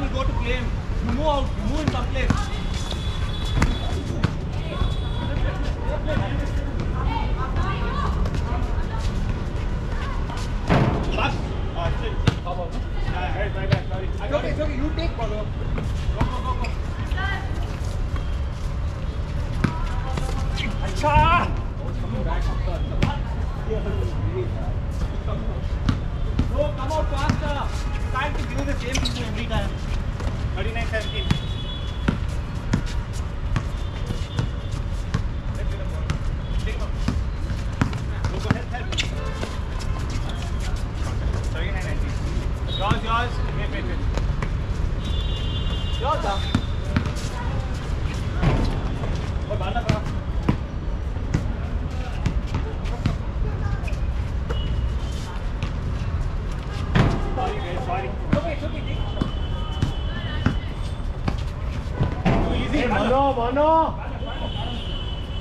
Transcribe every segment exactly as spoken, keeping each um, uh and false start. man will go to claim. You move out, you move in the claim. Back. Ah, shit. How about? Ah, hey, my bad, sorry. It's okay, it's okay. You take ball. Go, go, go, go. Acha! Oh, it's coming back. No, come out faster. Trying to do the same thing every time. thirty-nine seventeen. Let's get a ball. Take him up. Go, go, help, help. thirty-nine nineteen. Yours, yours. Wait, wait, wait. Yours, huh? Oh, ball, ball. Mano!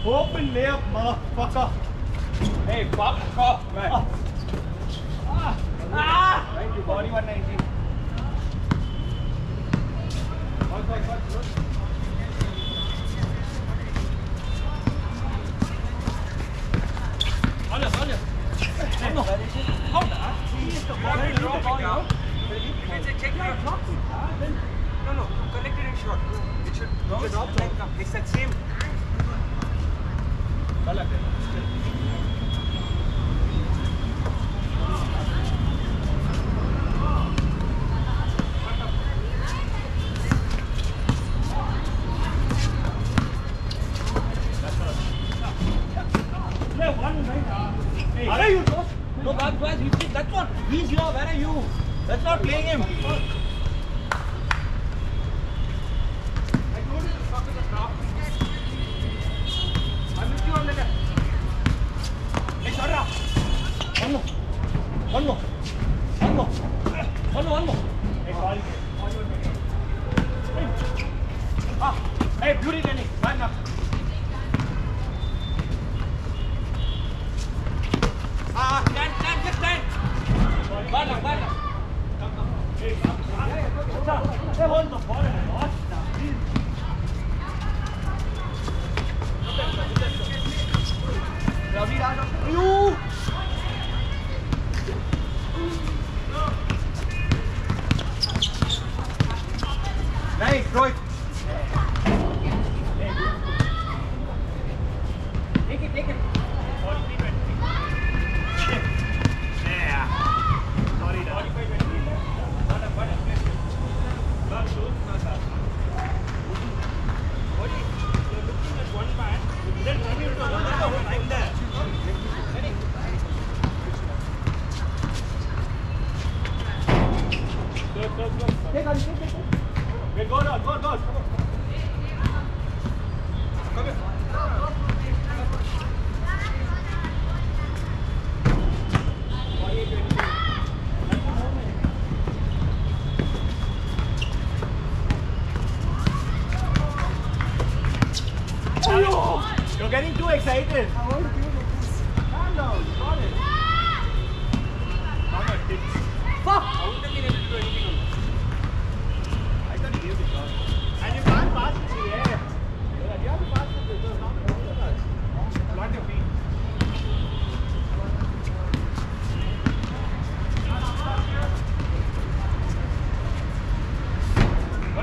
Open me up, motherfucker! Hey, fuck off, man! Ah! Ah! Ah. Thank you, body one ninety. One, one, one, one. One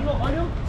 more, one more.